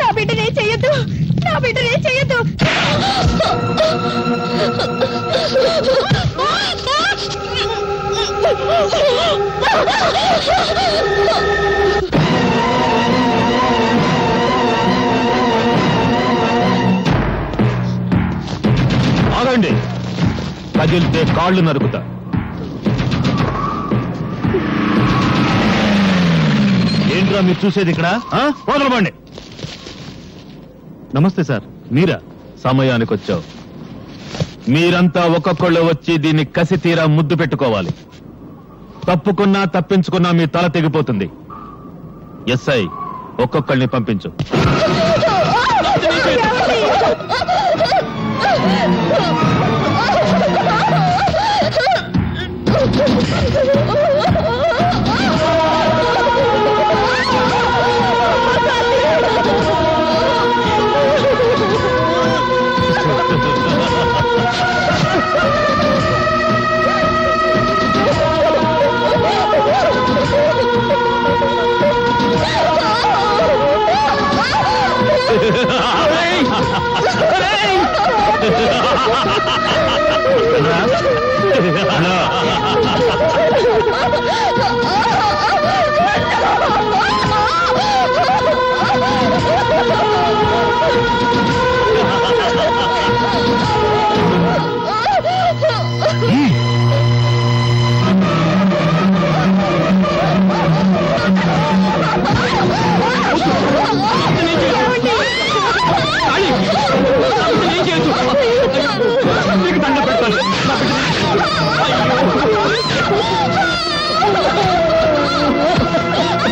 నా బిడ్డనే చెయ్యొద్దు, నా బిడ్డనే చెయ్యొద్దు. ఆగండి, కదిలితే కాళ్ళు నరుకుతా. ఏంట్రా మీరు చూసేది ఇక్కడ? వదలబండి. నమస్తే సార్. మీరా? సమయానికి వచ్చావు. మీరంతా ఒక్కొక్కళ్ళు వచ్చి దీన్ని కసి తీరా ముద్దు పెట్టుకోవాలి. తప్పుకున్నా తప్పించుకున్నా మీ తల తెగిపోతుంది. ఎస్ఐ ఒక్కొక్కళ్ళని పంపించు.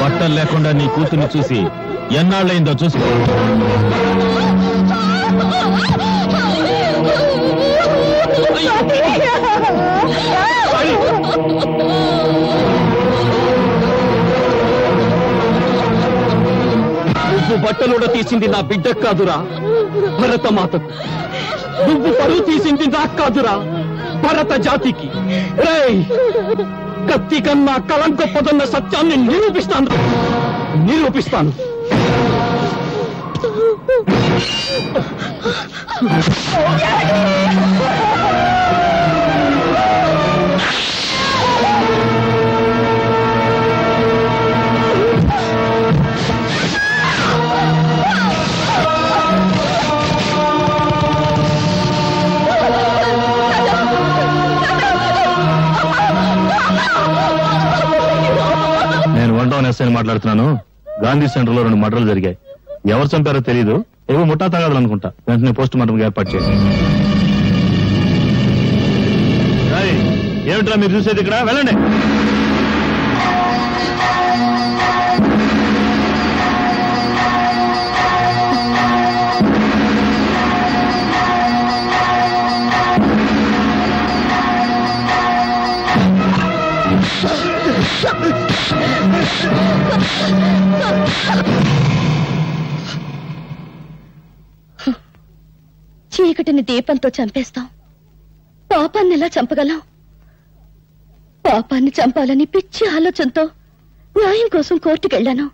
బట్టలు లేకుండా నీ కూతుర్ని చూసి ఎన్నాళ్ళైందో చూసుకో. నువ్వు బట్టలు కూడా తీసింది నా బిడ్డకు కాదురా, భరతమాతకు. నువ్వు పరువు తీసింది నాకు కాదురా, భారత జాతికి. రేయ్, కత్తి కన్నా కలం గొప్పదన్న సత్యాన్ని నిరూపిస్తాను. మాట్లాడుతున్నాను. గాంధీ సెంటర్ లో 2 మర్డర్లు జరిగాయి. ఎవరు చంపారో తెలియదు, ఏవో ముఠా తగాదాలు అనుకుంటా. వెంటనే పోస్ట్ మార్టం ఏర్పాటు చేయండి. ఏమిట్రా మీరు చూసేది ఇక్కడ? వెళ్ళండి. చీకటిని దీపంతో చంపేస్తాం, పాపాన్ని ఎలా చంపగలం? పాపాన్ని చంపాలని పిచ్చి ఆలోచనతో న్యాయం కోసం కోర్టుకెళ్ళాను.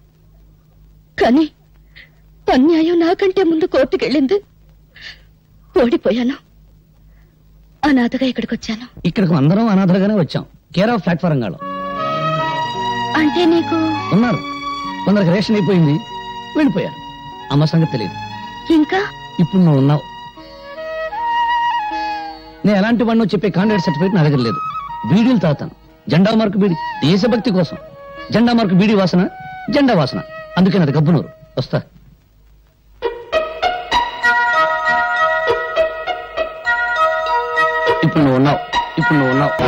కానీ అన్యాయం నాకంటే ముందు కోర్టుకెళ్ళింది. ఓడిపోయాను, అనాథగా ఇక్కడికి వచ్చాను. ఇక్కడికి అందరం అనాథగానే వచ్చాం. కేర్ ఆఫ్ ప్లాట్ఫారం గాలో అంటే నీకు ఉన్నారు. కొందరికి రేషన్ అయిపోయింది, వెళ్ళిపోయారు. అమ్మ సంగతి తెలియదు. ఇంకా ఇప్పుడు నువ్వు ఉన్నావు. నేను ఎలాంటి వాడినో చెప్పే కాంట్రాక్ట్ సర్టిఫికేట్ నా దగ్గర లేదు. బీడీలు తాగుతాను. జెండా మార్కు బీడీ దేశభక్తి కోసం. జెండా మార్కు బీడీ వాసన, జెండా వాసన. అందుకే నాది గబ్బునూరు. వస్తా. ఇప్పుడు నువ్వు ఉన్నావు.